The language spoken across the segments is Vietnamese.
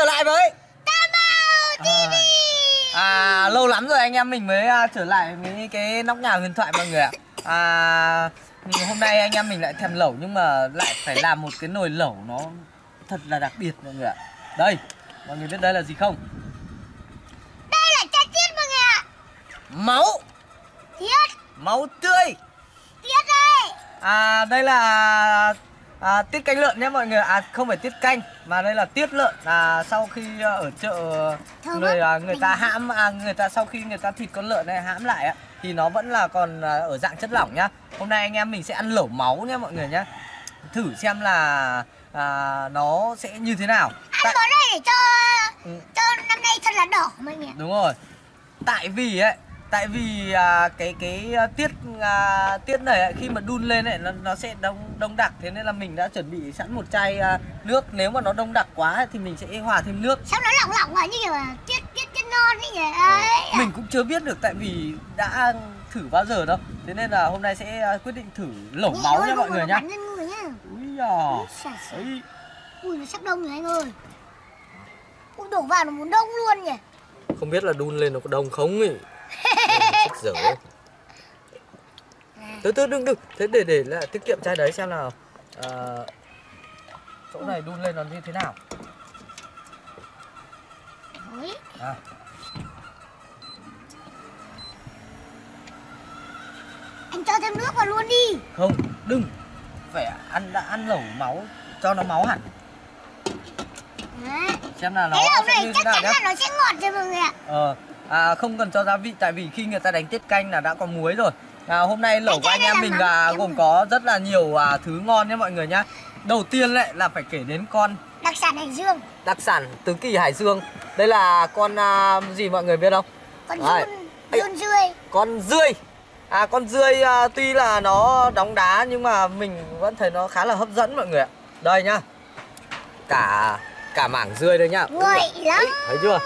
trở lại với TV. Lâu lắm rồi anh em mình mới trở lại với cái nóc nhà huyền thoại mọi người ạ. Hôm nay anh em mình lại thèm lẩu, nhưng mà lại phải làm một cái nồi lẩu nó thật là đặc biệt mọi người ạ. Đây, mọi người biết đây là gì không? Đây là trái tiết mọi người ạ. Máu. Tiết. Máu tươi. Tiết đây. Đây là tiết canh lợn nhé mọi người. Không phải tiết canh mà đây là tiết lợn. Sau khi ở chợ người ta hãm, sau khi người ta thịt con lợn này hãm lại á, thì nó vẫn là còn ở dạng chất lỏng nhá. Hôm nay anh em mình sẽ ăn lẩu máu nhé mọi người nhá. Thử xem là nó sẽ như thế nào. Ăn món này để cho năm nay thật là đỏ mọi người. Đúng rồi. Tại vì cái tiết này khi mà đun lên ấy, nó sẽ đông đặc. Thế nên là mình đã chuẩn bị sẵn một chai nước. Nếu mà nó đông đặc quá thì mình sẽ hòa thêm nước. Sao nó lỏng như kiểu là tiết non ấy nhỉ? Mình cũng chưa biết được, tại vì đã thử bao giờ đâu. Thế nên là hôm nay sẽ quyết định thử lẩu máu nha mọi người nhá. Úi giò. Ui nó sắp đông rồi anh ơi. Ui đổ vào nó muốn đông luôn nhỉ. Không biết là đun lên nó có đông không ấy. Giờ từ đừng thế để là tiết kiệm chai đấy, xem nào. Chỗ này đun lên nó như thế nào. Anh cho thêm nước vào luôn đi. Không, đừng, phải đã ăn lẩu máu cho nó máu hẳn. Xem nào, cái lẩu này chắc chắn là nó sẽ ngọt cho mọi người ạ. Không cần cho gia vị, tại vì khi người ta đánh tiết canh là đã có muối rồi. Hôm nay lẩu của anh em mình gồm có rất là nhiều thứ ngon nhé mọi người nhá. Đầu tiên lại là phải kể đến con đặc sản Hải Dương. Đặc sản Tứ Kỳ Hải Dương. Đây là con gì mọi người biết không? Con dươi. Con dươi. Con dươi tuy là nó đóng đá nhưng mà mình vẫn thấy nó khá là hấp dẫn mọi người ạ. Đây nhá. Cả mảng dươi đây nhá. Nguội lắm. Thấy chưa?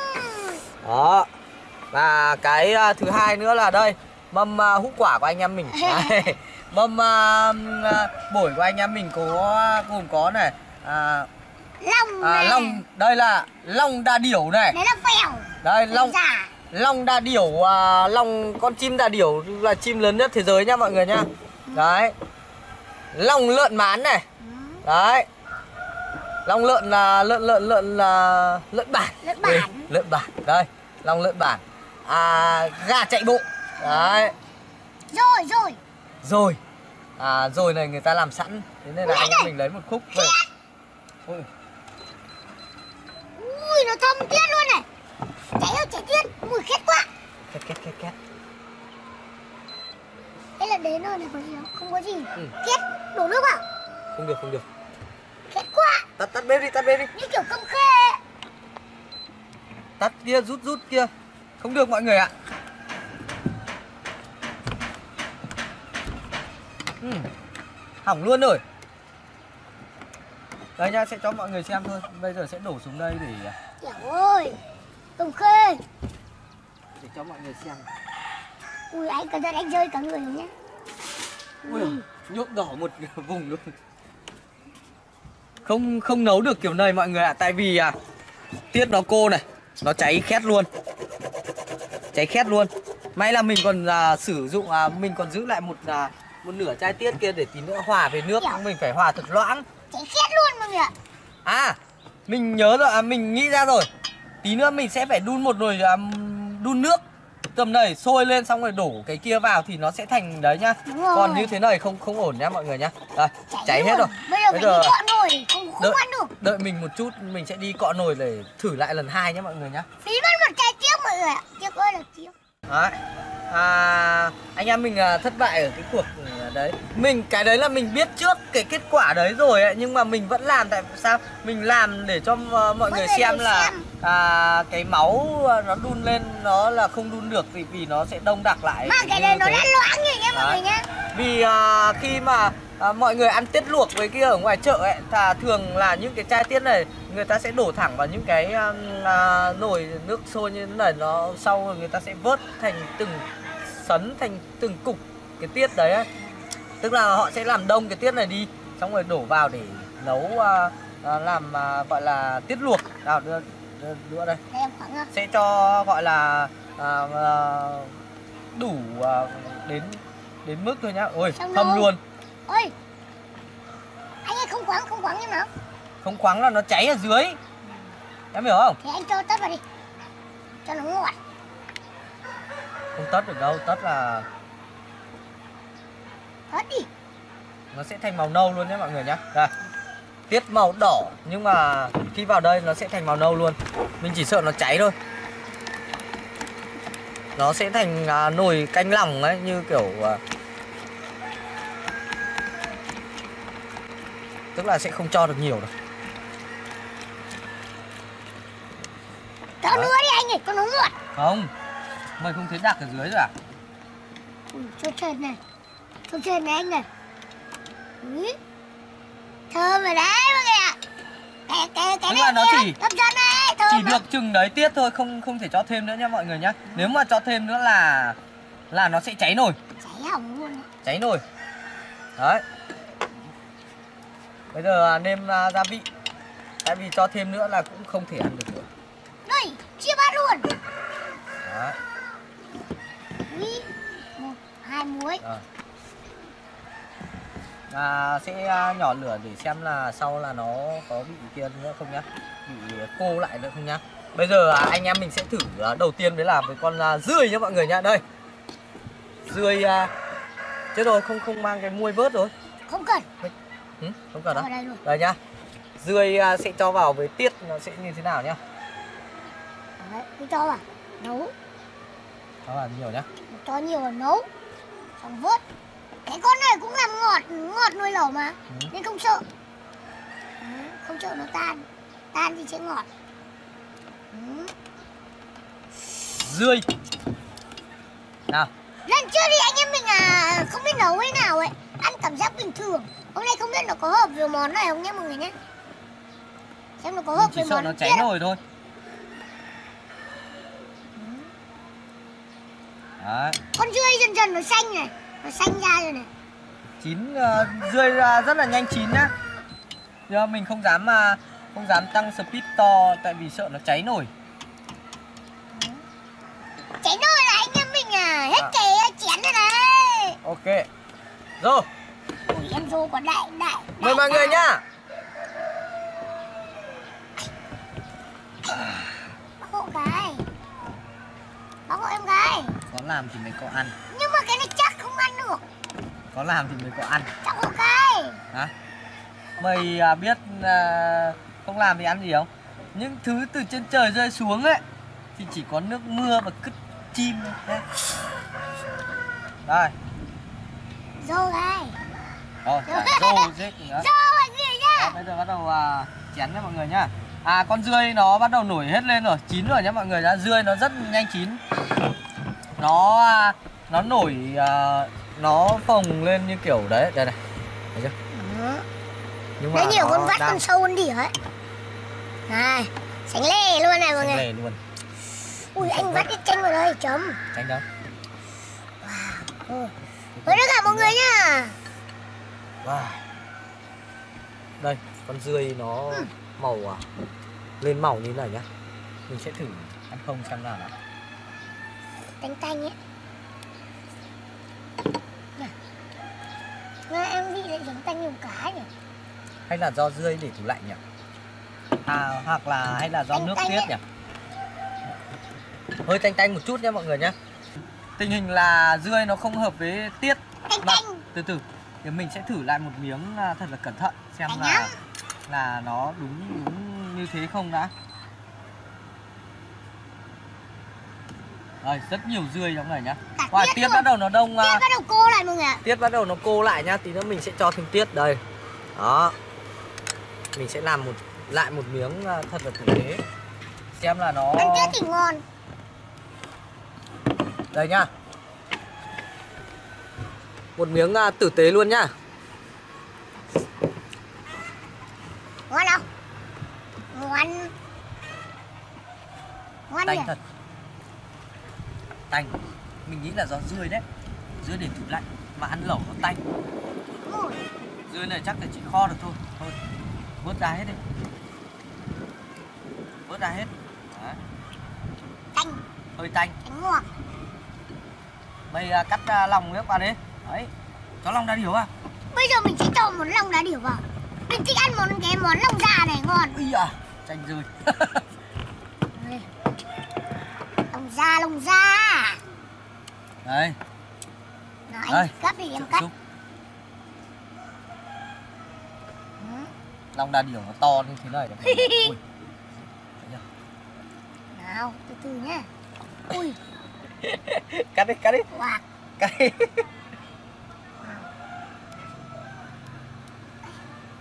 Đó. Và cái thứ hai nữa là đây, mâm hũ quả của anh em mình. Mâm bổi của anh em mình gồm có này, long này. Long, đây là long đa điểu này. Đấy là phèo. Đây long đa điểu, long, con chim đa điểu là chim lớn nhất thế giới nha mọi người nha. Đấy. Long lợn mán này. Đấy. Long lợn là lợn là lợn bản. Lợn bản. Đây, lợn bản. Đây, long lợn bản. Gà chạy bộ. Đấy. Rồi. Rồi này người ta làm sẵn. Thế nên là mình lấy một khúc về. Ui nó thâm tiết luôn này. Chạy ơi chạy tiết. Mùi khét quá. Khét. Đây là đến nơi này có gì không? Không có gì. Khét. Đổ nước vào. Không được. Khét quá. Tắt bếp đi, Như kiểu công khê. Tắt kia, rút kia. Không được mọi người ạ. Hỏng luôn rồi. Đây nha, sẽ cho mọi người xem thôi. Bây giờ sẽ đổ xuống đây để... Trời ơi, Tùng Khê. Để cho mọi người xem. Ui, anh cẩn thận anh rơi cả người nhé. Ui, nhuộm đỏ một vùng luôn. Không nấu được kiểu này mọi người ạ. Tại vì tiết nó cô này, nó cháy khét luôn. May là mình còn mình còn giữ lại một nửa chai tiết kia để tí nữa hòa về nước. Mình phải hòa thật loãng. Cháy khét luôn mọi người ạ. Mình nhớ rồi, mình nghĩ ra rồi. Tí nữa mình sẽ phải đun một nồi, đun nước tầm này sôi lên xong rồi đổ cái kia vào thì nó sẽ thành đấy nhá. Còn như thế này không ổn nhá mọi người nhá. Đây, cháy hết rồi. Bây giờ đi cọ nồi, không ăn được. Đợi mình một chút, mình sẽ đi cọ nồi để thử lại lần hai nhá mọi người nhá. Phí mất một chai tiết mọi người ạ. Tiếc ơi là tiếc. Đấy. Anh em mình thất bại ở cái cuộc đấy. Cái đấy là mình biết trước cái kết quả đấy rồi ấy, nhưng mà mình vẫn làm. Tại sao? Mình làm để cho mọi người xem là cái máu nó đun lên nó là không đun được vì nó sẽ đông đặc lại. Mà cái đấy nó đã loãng rồi nha mọi người nhá. Vì khi mà mọi người ăn tiết luộc với kia ở ngoài chợ ấy, thường là những cái chai tiết này người ta sẽ đổ thẳng vào những cái nồi nước sôi như thế này, nó sau rồi người ta sẽ vớt thành từng sấn, thành từng cục cái tiết đấy ấy. Tức là họ sẽ làm đông cái tiết này đi xong rồi đổ vào để nấu, làm gọi là tiết luộc. đũa đây. Đây em khoảng rồi. Sẽ cho gọi là đủ đến mức thôi nhá. Ôi, hâm luôn. Ôi. Anh ơi không quáng em nào. Không quáng là nó cháy ở dưới. Em hiểu không? Thì anh cho tất vào đi. Cho nó nguội. Không tất được đâu, tất là hết đi. Nó sẽ thành màu nâu luôn đấy mọi người nhá. Đây. Tiết màu đỏ nhưng mà khi vào đây nó sẽ thành màu nâu luôn. Mình chỉ sợ nó cháy thôi. Nó sẽ thành nồi canh lỏng ấy, như kiểu tức là sẽ không cho được nhiều đâu. Cho nữa đi anh ơi, cho nó nguội. Không. Mày không thấy đặc ở dưới rồi à? Cho trên này anh này. Ừ. Thơm rồi đấy mọi người ạ. Cái này nó chỉ được chừng đấy tiết thôi, không thể cho thêm nữa nha mọi người nhá. Nếu mà cho thêm nữa là nó sẽ cháy nồi. Cháy hỏng luôn. Cháy nồi. Đấy. Bây giờ nêm gia vị. Tại vì cho thêm nữa là cũng không thể ăn được nữa. Đây, chia bát luôn. Đấy. 1, 2 muối. À. Sẽ nhỏ lửa để xem là sau là nó có bị kia nữa không nhá, bị cô lại nữa không nhá. Bây giờ anh em mình sẽ thử đầu tiên đấy là với con dươi nhá mọi người nhá. Đây dươi chết rồi, không mang cái muôi vớt rồi. Không cần. Ừ, không cần đâu. Đây nhá, dươi sẽ cho vào với tiết nó sẽ như thế nào nhá. Đấy, cứ cho vào nấu. Cho vào nhiều nhá. Cho nhiều vào nấu xong vớt. Cái con này cũng làm ngọt nuôi lẩu mà. Ừ. Nên không sợ. Ừ, không sợ nó tan thì sẽ ngọt. Ừ. Dươi nào. Lần trước đi anh em mình không biết nấu cái nào ấy, ăn cảm giác bình thường. Hôm nay không biết nó có hợp với món này không nhé mọi người nhé. Xem nó có hợp với món kia. Chỉ sợ nó cháy nồi thôi. Ừ. Đấy. Con dươi dần dần nó xanh này. Nó xanh ra rồi này. Chín rươi ra rất là nhanh chín nhá. Nhưng mà mình không dám tăng speed to tại vì sợ nó cháy nổi. Cháy nổi là anh em mình hết cái chén rồi đấy. Ok. Rồi. Ui em rô có đại. Mời mọi người nhá. Bác hộ cái. Bác hộ em cái. Có làm thì mới có ăn. Nhưng mà cái này chắc không ăn được. Có làm thì mới có ăn. Chắc không cái. Hả? Mày biết không làm thì ăn gì không? Những thứ từ trên trời rơi xuống ấy thì chỉ có nước mưa và cứt chim đấy. Đây. Rô đây. Rồi, rô rết nữa. Rô mọi người nhá. Bây giờ bắt đầu chén nha mọi người nhá. Con dươi nó bắt đầu nổi hết lên rồi, chín rồi nhá mọi người nhá. Dươi nó rất nhanh chín. Nó nổi, nó phồng lên như kiểu đấy, đây này, thấy chưa? Ừ. Nhưng mà nó nhiều con vắt con sâu con đỉa ấy. Này, sánh lề luôn này mọi người. Sánh lề luôn. Ui anh vắt cái chanh vào đây chấm. Chanh đâu? Wow. Với tất cả mọi người nhá. Wow. Đây, con dươi nó màu lên màu như thế này nhá. Mình sẽ thử ăn không xem nào. Tanh ấy. Nè, em bị lại giống tanh nhiều cá nhỉ. Hay là do dươi để tủ lạnh nhỉ? Hoặc là hay là do nước tiết nhỉ? Hơi tanh một chút nhé mọi người nhé. Tình hình là dươi nó không hợp với tiết. Từ từ thì mình sẽ thử lại một miếng thật là cẩn thận xem là nó đúng như thế không đã. Rồi, rất nhiều dươi trong này nhá. Wow, tiết bắt đầu nó đông. Tiết bắt đầu cô lại mọi người ạ. Tiết bắt đầu nó cô lại nhá, tí nữa mình sẽ cho thêm tiết đây. Đó. Mình sẽ làm một miếng thật là tử tế. Xem là nó ăn tiết thì ngon. Đây nhá. Một miếng tử tế luôn nhá. Ngon không? Ngon. Ngon tanh thật. Tanh. Mình nghĩ là do dươi đấy. Dươi để tủ lạnh mà ăn lẩu nó tanh. Dươi này chắc là chỉ kho được thôi. Thôi vớt ra hết đi. Đấy. Tanh. Hơi tanh. Tanh ngọt. Bây giờ cắt lòng các bạn đi. Đấy. Cho lòng đá điểu à? Bây giờ mình sẽ cho một lòng đá điểu vào. Mình thích ăn một cái món lòng già này ngon. Ui da, chanh rơi. Lòng già, lòng già. Đấy. Đấy. Cắt thì em cắt. Lòng đà điểu nó to như thế này. Ui. Nào, từ từ nhá. Ui. Cắt đi, cắt đi. Wow. Cắt đi.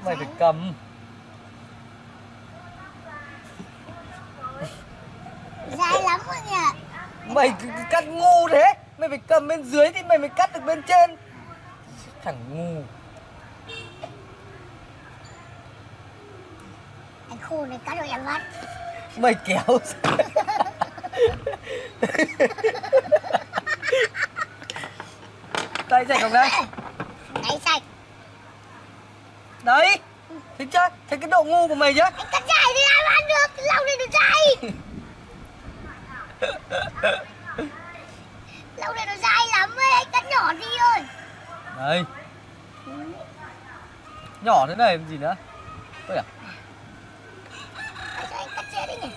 Mày phải cầm. Dài lắm rồi nhỉ. Mày cắt ngu thế. Mày phải cầm bên dưới thì mày mới cắt được bên trên. Thằng ngu. Anh khô này cắt rồi em mất. Mày kéo. Tay sạch không đấy? Tay sạch. Đấy. Thấy chưa? Thấy cái độ ngu của mày chứ? Anh cắt dài thì ai ăn được. Cái lòng này nó dài. Lòng này nó dai lắm ấy, anh cắt nhỏ đi thôi. Đây. Nhỏ thế này làm gì nữa? Ôi à. Sao anh cắt chết đi nhỉ?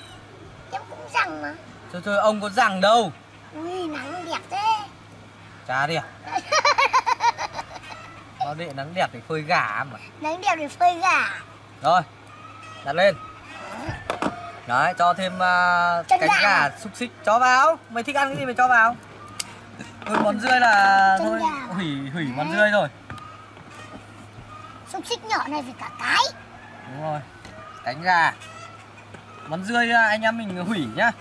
Em cũng rằng mà. Thôi thôi, ông có rằng đâu. Ui, nắng đẹp thế. Chà đi à? Nó để nắng đẹp để phơi gà mà. Nắng đẹp để phơi gà. Rồi, đặt lên. Đấy, cho thêm cánh gà xúc xích cho vào. Mày thích ăn cái gì mày cho vào. Thôi món rươi là thôi hủy đấy. Món rươi rồi. Xúc xích nhỏ này vì cả cái. Đúng rồi. Cánh gà. Món rươi anh em mình hủy nhá.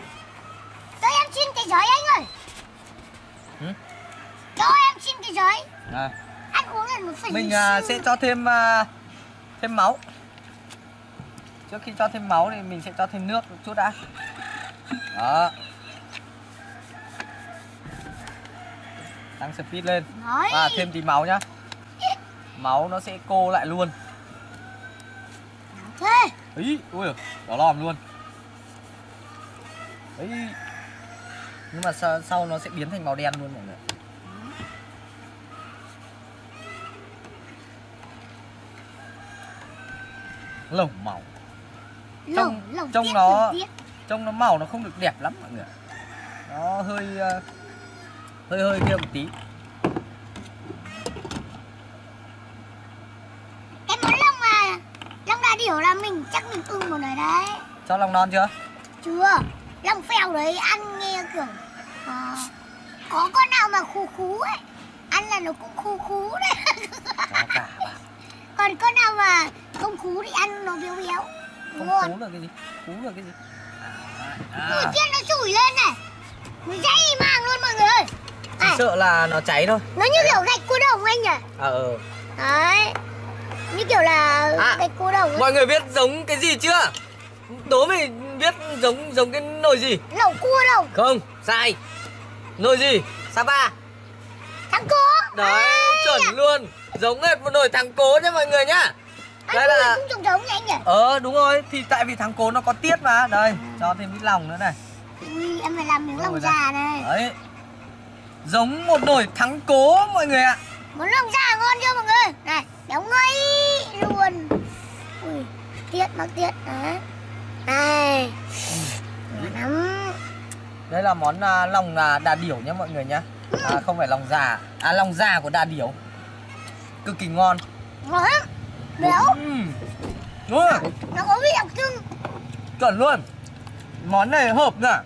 Cho em xin cái giấy anh ơi. Ừ? Cho em xin cái giấy. À. Ăn uống là một phần. Mình sẽ cho thêm thêm máu. Trước khi cho thêm máu thì mình sẽ cho thêm nước một chút đã. Đó. Tăng speed lên. Và thêm tí máu nhá. Máu nó sẽ cô lại luôn. Thế. Ý, ui, đỏ lòm luôn. Ý. Nhưng mà sau nó sẽ biến thành màu đen luôn mọi người. Lẩu máu. Trông nó màu nó không được đẹp lắm mọi người. Nó hơi kia một tí. Cái món lông mà lông đà điểu là mình chắc mình ưng một đời đấy. Cho lòng non chưa? Chưa. Lòng phèo đấy ăn nghe kiểu có con nào mà khú khú ấy, ăn là nó cũng khú khú đấy. Cả còn con nào mà không khú thì ăn nó béo béo. Không cú được cái gì? Cú được cái gì? Đầu tiên nó sủi lên này. Nó dây mang luôn mọi người ơi. À, sợ là nó cháy thôi. Nó như đấy. Kiểu gạch cua đồng anh nhỉ? Đấy. Như kiểu là gạch cua đồng ấy. Mọi người biết giống cái gì chưa? Đố mình biết giống cái nồi gì? Lẩu cua đồng. Không, sai. Nồi gì? Sapa. Thắng cố. Đấy, chuẩn luôn. Giống hết một nồi thắng cố nhé mọi người nhá. Đây là cũng giống như anh nhỉ? Đúng rồi, thì tại vì thằng cố nó có tiết mà. Đây, cho thêm ít lòng nữa này. Ui, em phải làm miếng lòng già này. Đấy. Giống một nồi thắng cố mọi người ạ. Món lòng già ngon chưa mọi người? Này, béo ngây luôn. Ui, tiết mắc tiết đấy. Này. Đây là món lòng đà điểu nhé mọi người nhá. Không phải lòng già. À, lòng già của đà điểu. Cực kỳ ngon. Ngon lắm. Béo. Đúng rồi. Nó có vị đặc trưng. Chuẩn luôn. Món này hợp nữa.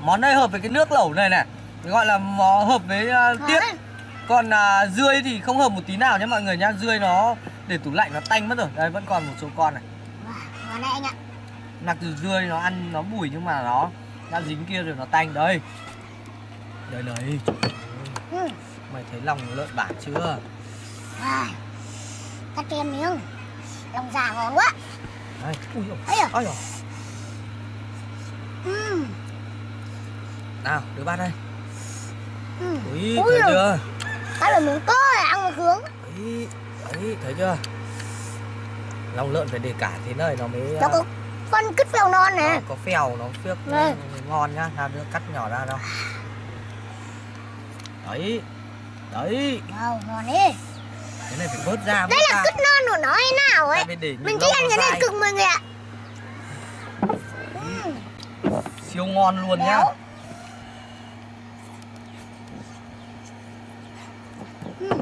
Món này hợp với cái nước lẩu này này. Gọi là hợp với tiết. Còn dươi thì không hợp một tí nào nhé mọi người nhá. Dươi nó để tủ lạnh nó tanh mất rồi. Đây vẫn còn một số con này. Món này anh ạ. Mặc dù dươi nó ăn nó bùi nhưng mà nó đã dính kia rồi nó tanh. Đây. Đây này. Mày thấy lòng lợn bản chưa? Cắt thêm miếng. Lòng già ngon quá. Đấy. Ui dồi. Ôi dồi. Nào, đưa bát đây. Ui, thấy chưa? Cắt là miếng to này, ăn một hướng. Đấy, thấy chưa? Lòng lợn phải để cả thế này nó mới... Con cứt phèo non nè. À, có phèo nó phước ngon nhá, làm cắt nhỏ ra đâu. Đấy. Đấy. Wow, ngon đấy. Cái này phải vớt ra. Đây là cứt non của nó hay nào ấy. Mình thích ăn cái này cực mọi người ạ. Siêu ngon luôn nhá.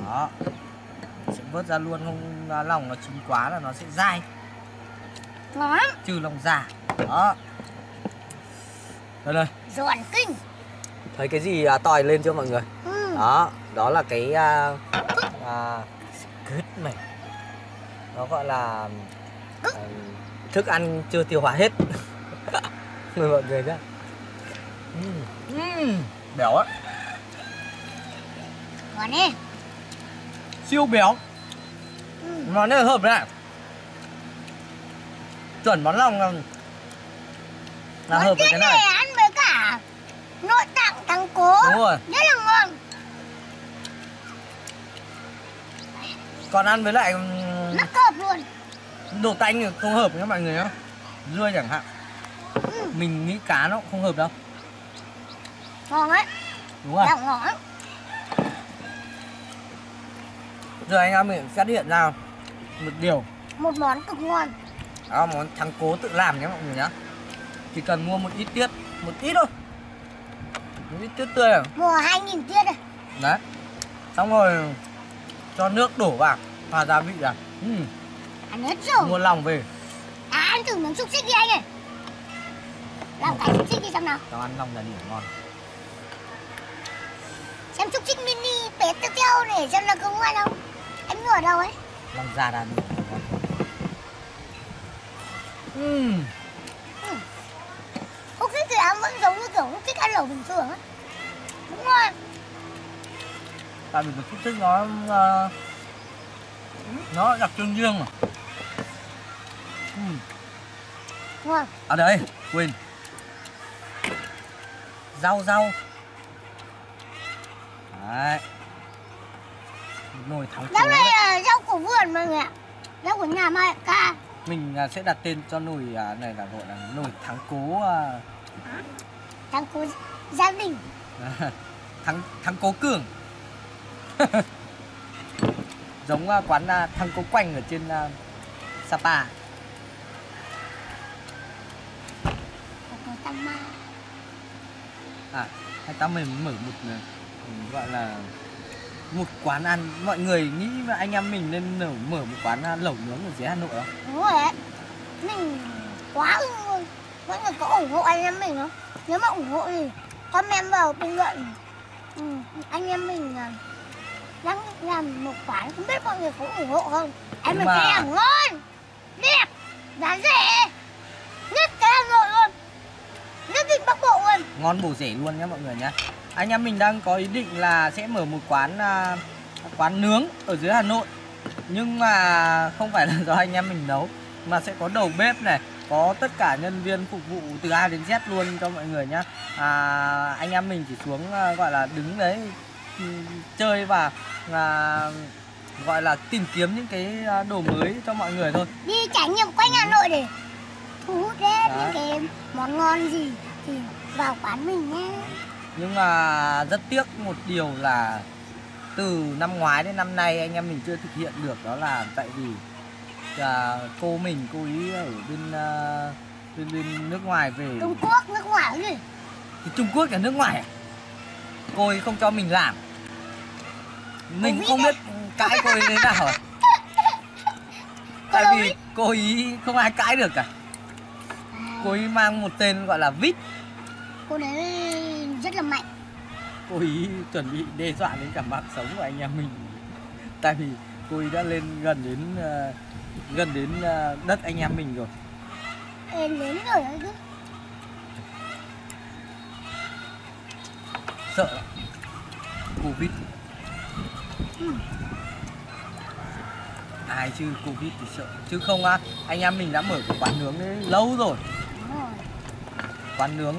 Đó. Sẽ vớt ra luôn, không lòng nó chín quá là nó sẽ dai. Ngon. Trừ lòng giả. Đó. Đây đây. Giòn kinh. Thấy cái gì tỏi lên chưa mọi người? Đó, đó là cái cứt này. Nó gọi là thức ăn chưa tiêu hóa hết. Mời mọi người nhá. Béo á. Ngon đi. Siêu béo. Nó này hợp này. Chuẩn món lòng là hợp với cái này. Ăn với cả nội tạng thằng cố. Đúng rồi. Rất là ngon. Còn ăn với lại mắc hợp luôn. Đồ tanh không hợp nhá mọi người nhá. Dưa chẳng hạn. Mình nghĩ cá nó cũng không hợp đâu. Ngon ấy. Đúng rồi. Ngon ấy. Giờ anh em mình phát hiện ra một điều. Một món cực ngon. Đó, món thắng cố tự làm nhé mọi người nhá. Chỉ cần mua một ít tiết. Một ít thôi. Một ít tiết tươi này. Mua 2000 tiết này. Đấy. Xong rồi cho nước đổ vào. Và gia vị ra. Ăn hết rồi. Mua lòng về. À, ăn thử miếng xúc xích đi anh ơi. Làm cái xúc xích đi xem nào. Tao ăn lòng là điểm ngon. Xem xúc xích mini bé tiêu tiêu này xem là không ngon không. Em mua ở đâu ấy? Lòng già là đủ. Húc xích thì ăn vẫn giống như kiểu húc xích ăn lẩu bình thường á. Đúng rồi. Tại vì húc xích nó đặc trưng riêng mà. Ngon. À đấy, quên. Rau. Đấy. Nồi thắng cố. Rau này là rau của vườn mọi người ạ. Rau của nhà mai ca. Mình sẽ đặt tên cho nồi này là gọi là nồi thắng cố. Thắng cố gia đình. Thắng cố Cường. Giống quán thắng cố Quanh ở trên Sapa. Hay tao mình mở một gọi là một quán ăn. Mọi người nghĩ là anh em mình nên mở một quán lẩu nướng ở dưới Hà Nội không? Đúng rồi đấy. Mình quá ưng luôn. Mọi người có ủng hộ anh em mình không? Nếu mà ủng hộ thì comment vào bình luận. Anh em mình đang làm một quán, không biết mọi người có ủng hộ không? Em mình thấy làm ngon, đẹp, giá rẻ nhất cái Hà Nội luôn, nhất định Bắc Bộ luôn. Ngon bổ rẻ luôn nhá mọi người nhá. Anh em mình đang có ý định là sẽ mở một quán nướng ở dưới Hà Nội. Nhưng mà không phải là do anh em mình nấu, mà sẽ có đầu bếp này, có tất cả nhân viên phục vụ từ A đến Z luôn cho mọi người nhá. Anh em mình chỉ xuống gọi là đứng đấy chơi và gọi là tìm kiếm những cái đồ mới cho mọi người thôi. Đi trải nghiệm quanh Hà Nội để thu hút hết những cái món ngon gì thì vào quán mình nhé. Nhưng mà rất tiếc một điều là từ năm ngoái đến năm nay anh em mình chưa thực hiện được. Đó là tại vì cô ý ở bên nước ngoài về. Trung Quốc, nước ngoài gì? Thì Trung Quốc là nước ngoài à? Cô ấy không cho mình làm. Mình không biết cãi cô ấy thế nào. Tại vì cô ấy không ai cãi được cả. Cô ấy mang một tên gọi là Vít. Cô đấy rất là mạnh. Cô ấy chuẩn bị đe dọa đến cả mạng sống của anh em mình. Tại vì cô ấy đã lên gần đến đất anh em mình rồi. Em đến rồi đấy chứ. Sợ Covid. Ai chứ Covid thì sợ. Chứ không á, anh em mình đã mở cái quán nướng đấy lâu rồi. Quán nướng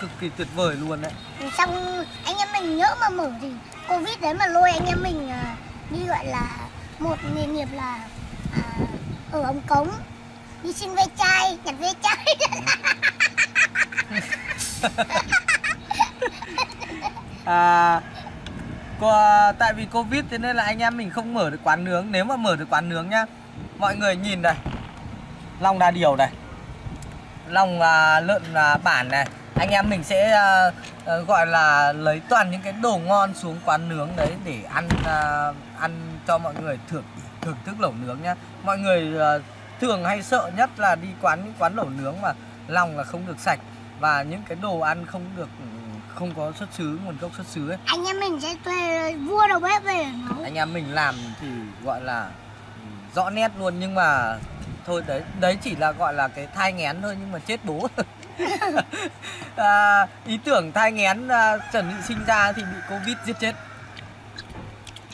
cực kỳ tuyệt vời luôn đấy. Xong anh em mình nhớ mà mở thì Covid đấy mà lôi anh em mình đi gọi là một nghề nghiệp là ở ống cống. đi xin ve chai, nhặt ve chai. Tại vì Covid thế nên là anh em mình không mở được quán nướng. Nếu mà mở được quán nướng nhá, mọi người nhìn này, lòng đà điểu này, lòng lợn bản này, anh em mình sẽ gọi là lấy toàn những cái đồ ngon xuống quán nướng đấy để ăn, ăn cho mọi người thưởng thức lẩu nướng nhá. Mọi người thường hay sợ nhất là đi những quán lẩu nướng mà lòng là không được sạch và những cái đồ ăn không được, không có xuất xứ, nguồn gốc xuất xứ ấy. Anh em mình sẽ thuê vua đầu bếp về nấu. Anh em mình làm thì gọi là rõ nét luôn, nhưng mà thôi đấy chỉ là gọi là cái thai nghén thôi, nhưng mà chết bố. Ý tưởng thai nghén chuẩn bị sinh ra thì bị Covid giết chết.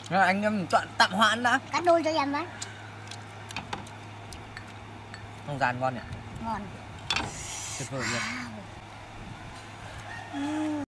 Rồi anh em tạm hoãn đã. Cắt đôi cho em đấy. Không gian ngon nhỉ? Ngon. Tuyệt vời nhỉ?